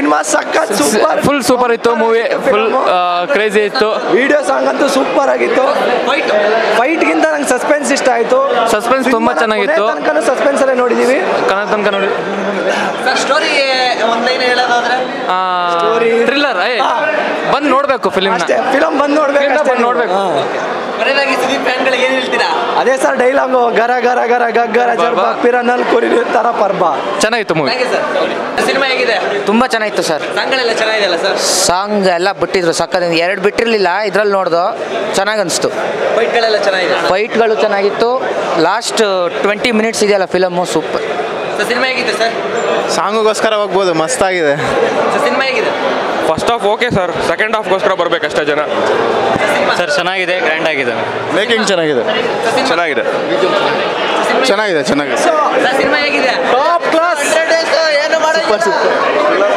Cinema ಸಖತ್ super, full super ಇತ್ತು movie, full crazy ಇತ್ತು. ವಿಡಿಯೋಸ್ ಹಂಗಂತೂ ಸೂಪರ್ ಆಗಿತ್ತು. ಫೈಟ್ ಗಿಂತ ನಂಗೆ ಸಸ್ಪೆನ್ಸ್ ಇಷ್ಟ ಆಯಿತು. ಸಸ್ಪೆನ್ಸ್ ತುಂಬಾ ಚೆನ್ನಾಗಿತ್ತು. ಸಸ್ಪೆನ್ಸ್ ಅಲ್ಲೇ ನೋಡಿದೀವಿ ಕನ್ನಡ ತನಕ ನೋಡಿ. ಸ್ಟೋರಿ ಒಂದು ಲೈನ್ ಹೇಳೋದಾದ್ರೆ ಸ್ಟೋರಿ ಥ್ರಿಲ್ಲರ್, ಬಂದು ನೋಡಬೇಕು ಫಿಲ್ಮ್ ಅಷ್ಟೇ. ಫಿಲಮ್ ಬಂದು ನೋಡಬೇಕು. ಅದೇ ಸರ್ ಡೈಲಾಗು ಗರ ಗರ ಗರ ಗಗ್ಗರ ಜರ್ಬ ಪಿರನಲ್ ಕುರಿ ತರ ಪರ್ಬ. ಚೆನ್ನಾಗಿತ್ತು ಮೂವಿ. ಸಿನಿಮಾ ಹೇಗಿದೆ? ತುಂಬಾ ಚೆನ್ನಾಗಿತ್ತು ಸರ್. ಸಾಂಗ್ಗಳೆಲ್ಲ ಚೆನ್ನಾಗಿದೆಯಲ್ಲ ಸರ್? ಸಾಂಗ್ ಎಲ್ಲ ಬಿಟ್ಟಿದ್ರು ಸಕ್ಕದಿಂದ, ಎರಡು ಬಿಟ್ಟಿರಲಿಲ್ಲ, ಇದ್ರಲ್ಲಿ ನೋಡ್ದು ಚೆನ್ನಾಗಿ ಅನಿಸ್ತು. ಫೈಟ್ಗಳೆಲ್ಲ ಚೆನ್ನಾಗಿದೆ? ಫೈಟ್ಗಳು ಚೆನ್ನಾಗಿತ್ತು. ಲಾಸ್ಟ್ 20 ಮಿನಿಟ್ಸ್ ಇದೆಯಲ್ಲ ಫಿಲಮು ಸೂಪರ್. ಸಿನಿಮಾ ಹೇಗಿದೆ ಸರ್? ಸಾಂಗುಗೋಸ್ಕರ ಹೋಗ್ಬೋದು, ಮಸ್ತಾಗಿದೆ. ಸಿನಿಮಾ ಹೇಗಿದೆ? First half okay sir, second ಹಾಫ್ಗೋಸ್ಕರ ಬರಬೇಕಷ್ಟೇ ಜನ. ಸರ್ ಚೆನ್ನಾಗಿದೆ, ಗ್ರ್ಯಾಂಡ್ ಆಗಿದೆ, ಮೇಕಿಂಗ್ ಚೆನ್ನಾಗಿದೆ. ಚೆನ್ನಾಗಿದೆ ಚೆನ್ನಾಗಿದೆ ಚೆನ್ನಾಗಿದೆ. ಸಿನಿಮಾ ಹೇಗಿದೆ? Top class. ಏನು ಮಾಡೋದು?